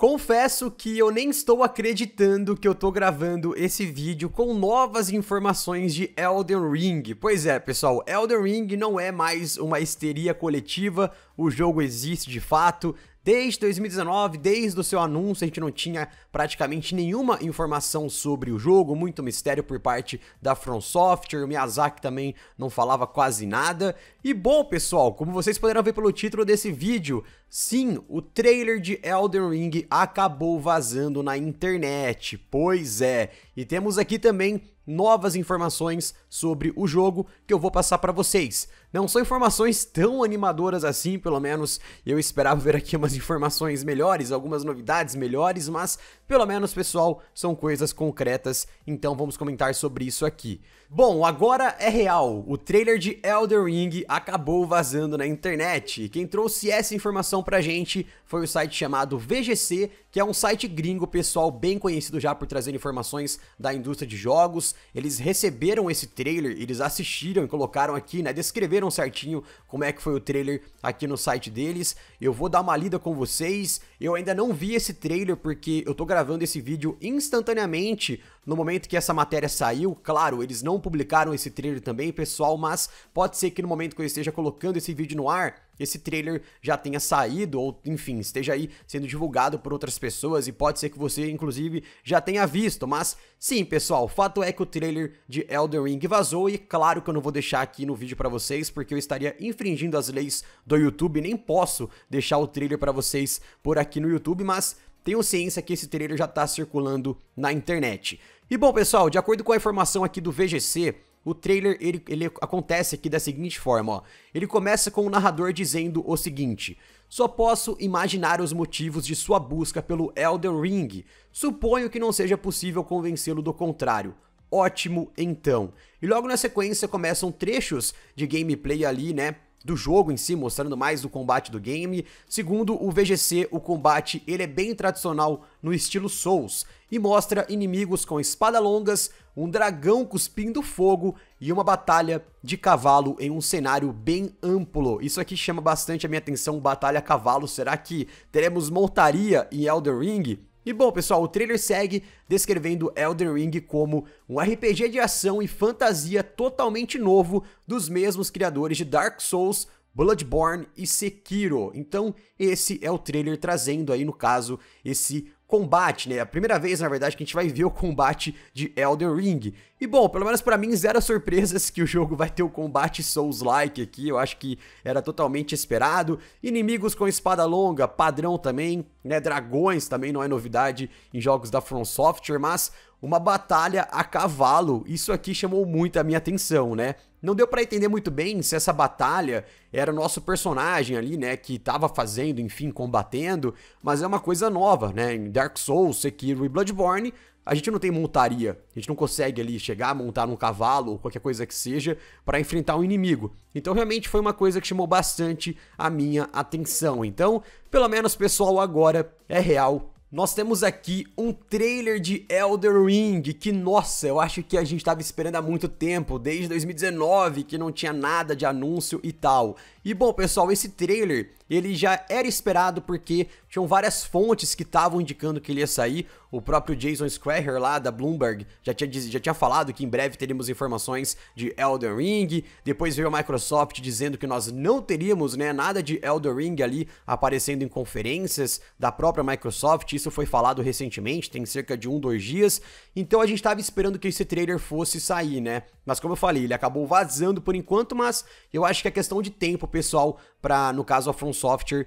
Confesso que eu nem estou acreditando que eu tô gravando esse vídeo com novas informações de Elden Ring. Pois é, pessoal, Elden Ring não é mais uma histeria coletiva, o jogo existe de fato. Desde 2019, desde o seu anúncio, a gente não tinha praticamente nenhuma informação sobre o jogo, muito mistério por parte da FromSoftware, o Miyazaki também não falava quase nada. E bom, pessoal, como vocês poderão ver pelo título desse vídeo, sim, o trailer de Elden Ring acabou vazando na internet, pois é. E temos aqui também novas informações sobre o jogo que eu vou passar para vocês. Não são informações tão animadoras assim, pelo menos eu esperava ver aqui umas informações melhores, algumas novidades melhores, mas pelo menos, pessoal, são coisas concretas, então vamos comentar sobre isso aqui. Bom, agora é real, o trailer de Elden Ring acabou vazando na internet, e quem trouxe essa informação pra gente foi o site chamado VGC, que é um site gringo, pessoal, bem conhecido já por trazer informações da indústria de jogos. Eles receberam esse trailer, eles assistiram e colocaram aqui, né, descreveram certinho como é que foi o trailer aqui no site deles. Eu vou dar uma lida com vocês, eu ainda não vi esse trailer porque eu tô gravando esse vídeo instantaneamente no momento que essa matéria saiu. Claro, eles não publicaram esse trailer também, pessoal, mas pode ser que no momento que eu esteja colocando esse vídeo no ar, esse trailer já tenha saído ou, enfim, esteja aí sendo divulgado por outras pessoas e pode ser que você, inclusive, já tenha visto. Mas, sim, pessoal, o fato é que o trailer de Elden Ring vazou e, claro, que eu não vou deixar aqui no vídeo pra vocês porque eu estaria infringindo as leis do YouTube, nem posso deixar o trailer pra vocês por aqui no YouTube, mas tenho ciência que esse trailer já tá circulando na internet. E, bom, pessoal, de acordo com a informação aqui do VGC, o trailer, ele acontece aqui da seguinte forma, ó. Ele começa com o narrador dizendo o seguinte: só posso imaginar os motivos de sua busca pelo Elden Ring. Suponho que não seja possível convencê-lo do contrário. Ótimo, então. E logo na sequência começam trechos de gameplay ali, né, do jogo em si, mostrando mais do combate do game. Segundo o VGC, o combate ele é bem tradicional no estilo Souls e mostra inimigos com espadas longas, um dragão cuspindo fogo e uma batalha de cavalo em um cenário bem amplo. Isso aqui chama bastante a minha atenção, batalha a cavalo. Será que teremos montaria em Elden Ring? E bom, pessoal, o trailer segue descrevendo Elden Ring como um RPG de ação e fantasia totalmente novo dos mesmos criadores de Dark Souls, Bloodborne e Sekiro. Então esse é o trailer trazendo aí, no caso, esse combate, né? É a primeira vez, na verdade, que a gente vai ver o combate de Elden Ring. E bom, pelo menos pra mim, zero surpresas que o jogo vai ter o combate Souls-like aqui. Eu acho que era totalmente esperado. Inimigos com espada longa, padrão também, né? Dragões também não é novidade em jogos da From Software, mas uma batalha a cavalo, isso aqui chamou muito a minha atenção, né? Não deu pra entender muito bem se essa batalha era o nosso personagem ali, né, que tava fazendo, enfim, combatendo, mas é uma coisa nova, né? Em Dark Souls, Sekiro e Bloodborne, a gente não tem montaria, a gente não consegue ali chegar, montar num cavalo ou qualquer coisa que seja para enfrentar um inimigo. Então realmente foi uma coisa que chamou bastante a minha atenção. Então, pelo menos, pessoal, agora é real. Nós temos aqui um trailer de Elden Ring, que, nossa, eu acho que a gente estava esperando há muito tempo, desde 2019, que não tinha nada de anúncio e tal. E bom, pessoal, esse trailer, ele já era esperado porque tinham várias fontes que estavam indicando que ele ia sair. O próprio Jason Schreier lá da Bloomberg já tinha falado que em breve teríamos informações de Elden Ring. Depois veio a Microsoft dizendo que nós não teríamos, né, nada de Elden Ring ali aparecendo em conferências da própria Microsoft. Isso foi falado recentemente, tem cerca de 1 ou 2 dias. Então a gente estava esperando que esse trailer fosse sair, né? Mas como eu falei, ele acabou vazando por enquanto, mas eu acho que é questão de tempo, pessoal, para, no caso, a From Software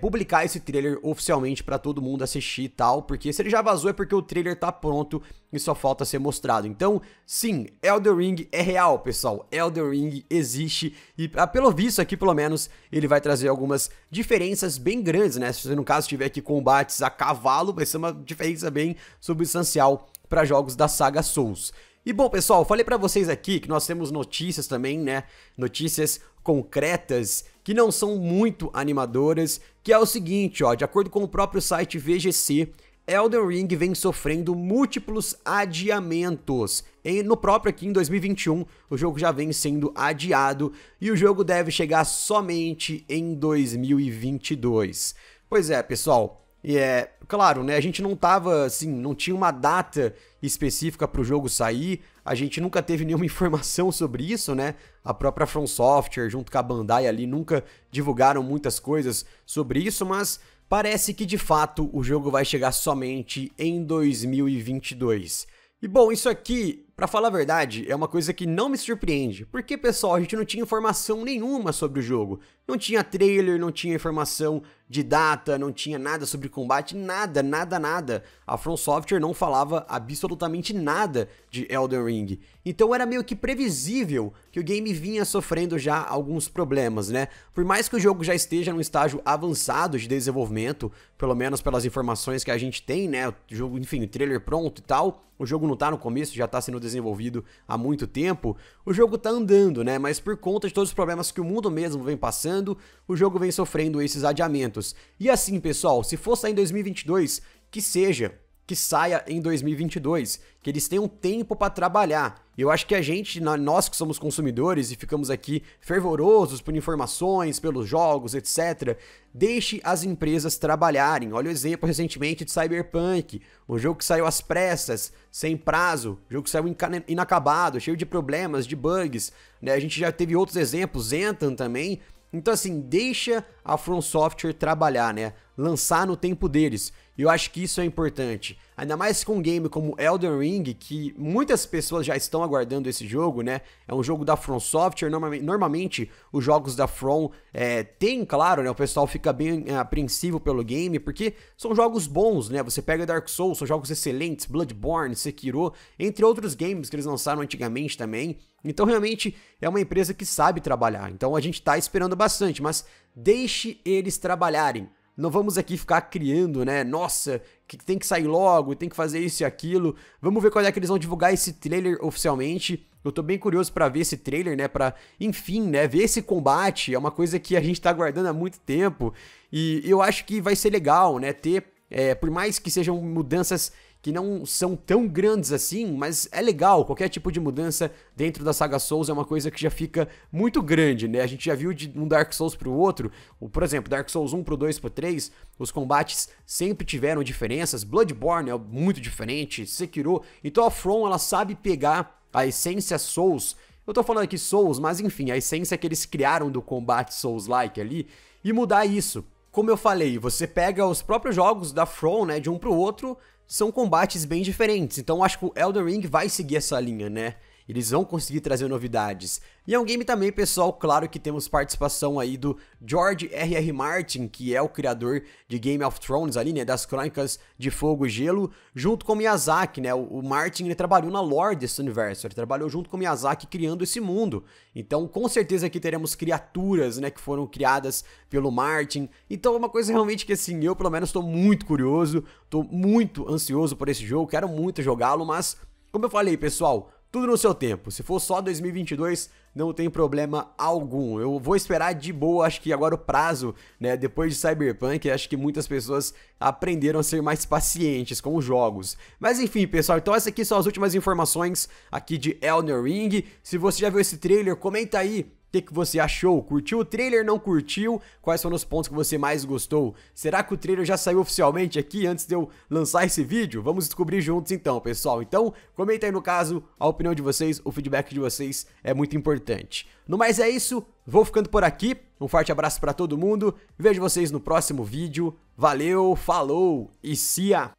publicar esse trailer oficialmente para todo mundo assistir e tal, porque se ele já vazou é porque o trailer tá pronto e só falta ser mostrado. Então, sim, Elden Ring é real, pessoal. Elden Ring existe e, pelo visto aqui, pelo menos, ele vai trazer algumas diferenças bem grandes, né? Se no caso tiver aqui combates a cavalo, vai ser uma diferença bem substancial para jogos da saga Souls. E bom, pessoal, falei pra vocês aqui que nós temos notícias também, né? Notícias concretas que não são muito animadoras, que é o seguinte, ó, de acordo com o próprio site VGC, Elden Ring vem sofrendo múltiplos adiamentos. No próprio aqui em 2021, o jogo já vem sendo adiado e o jogo deve chegar somente em 2022. Pois é, pessoal, E é claro, né, a gente não tava assim, não tinha uma data específica para o jogo sair, a gente nunca teve nenhuma informação sobre isso, né? A própria FromSoftware junto com a Bandai ali nunca divulgaram muitas coisas sobre isso, mas parece que de fato o jogo vai chegar somente em 2022. E bom, isso aqui, pra falar a verdade, é uma coisa que não me surpreende, porque pessoal, a gente não tinha informação nenhuma sobre o jogo, não tinha trailer, não tinha informação de data, não tinha nada sobre combate, nada, a FromSoftware não falava absolutamente nada de Elden Ring, então era meio que previsível que o game vinha sofrendo já alguns problemas, né, por mais que o jogo já esteja num estágio avançado de desenvolvimento, pelo menos pelas informações que a gente tem, né, o jogo, enfim, o trailer pronto e tal, o jogo não tá no começo, já tá sendo desenvolvido há muito tempo, o jogo tá andando, né, mas por conta de todos os problemas que o mundo mesmo vem passando, o jogo vem sofrendo esses adiamentos. E assim, pessoal, se for sair em 2022, que seja, que saia em 2022, que eles tenham tempo para trabalhar. Eu acho que a gente, nós que somos consumidores e ficamos aqui fervorosos por informações, pelos jogos, etc, deixe as empresas trabalharem. Olha o exemplo recentemente de Cyberpunk, um jogo que saiu às pressas, sem prazo, jogo que saiu inacabado, cheio de problemas, de bugs, né? A gente já teve outros exemplos, Anthem também. Então assim, deixa a FromSoftware trabalhar, né? Lançar no tempo deles. E eu acho que isso é importante. Ainda mais com um game como Elden Ring, que muitas pessoas já estão aguardando esse jogo, né? É um jogo da FromSoftware. Normalmente os jogos da From tem, claro, né? O pessoal fica bem apreensivo pelo game, porque são jogos bons, né? Você pega Dark Souls, são jogos excelentes, Bloodborne, Sekiro, entre outros games que eles lançaram antigamente também. Então realmente é uma empresa que sabe trabalhar. Então a gente tá esperando bastante, mas deixe eles trabalharem. Não vamos aqui ficar criando, né, nossa, que tem que sair logo, tem que fazer isso e aquilo. Vamos ver quando é que eles vão divulgar esse trailer oficialmente. Eu tô bem curioso pra ver esse trailer, né, pra, enfim, né, ver esse combate. É uma coisa que a gente tá aguardando há muito tempo e eu acho que vai ser legal, né, ter, por mais que sejam mudanças que não são tão grandes assim, mas é legal, qualquer tipo de mudança dentro da saga Souls é uma coisa que já fica muito grande, né? A gente já viu de um Dark Souls pro outro, por exemplo, Dark Souls 1 pro 2 pro 3, os combates sempre tiveram diferenças, Bloodborne é muito diferente, Sekiro, então a From, ela sabe pegar a essência Souls, eu tô falando aqui Souls, mas enfim, a essência que eles criaram do combate Souls-like ali, e mudar isso. Como eu falei, você pega os próprios jogos da From, né, de um pro outro, são combates bem diferentes, então acho que o Elden Ring vai seguir essa linha, né? Eles vão conseguir trazer novidades. E é um game também, pessoal, claro que temos participação aí do George R.R. Martin, que é o criador de Game of Thrones ali, né, das Crônicas de Fogo e Gelo, junto com Miyazaki, né, o Martin, ele trabalhou na lore desse universo, ele trabalhou junto com Miyazaki criando esse mundo, então com certeza aqui teremos criaturas, né, que foram criadas pelo Martin, então é uma coisa realmente que, assim, eu pelo menos tô muito curioso, tô muito ansioso por esse jogo, quero muito jogá-lo, mas, como eu falei, pessoal, tudo no seu tempo, se for só 2022, não tem problema algum, eu vou esperar de boa, acho que agora o prazo, né, depois de Cyberpunk, acho que muitas pessoas aprenderam a ser mais pacientes com os jogos. Mas enfim, pessoal, então essas aqui são as últimas informações aqui de Elden Ring, se você já viu esse trailer, comenta aí o que você achou, curtiu o trailer, não curtiu, quais foram os pontos que você mais gostou, será que o trailer já saiu oficialmente aqui antes de eu lançar esse vídeo? Vamos descobrir juntos então, pessoal, então comenta aí no caso a opinião de vocês, o feedback de vocês é muito importante. No mais é isso, vou ficando por aqui, um forte abraço pra todo mundo, vejo vocês no próximo vídeo, valeu, falou e see ya!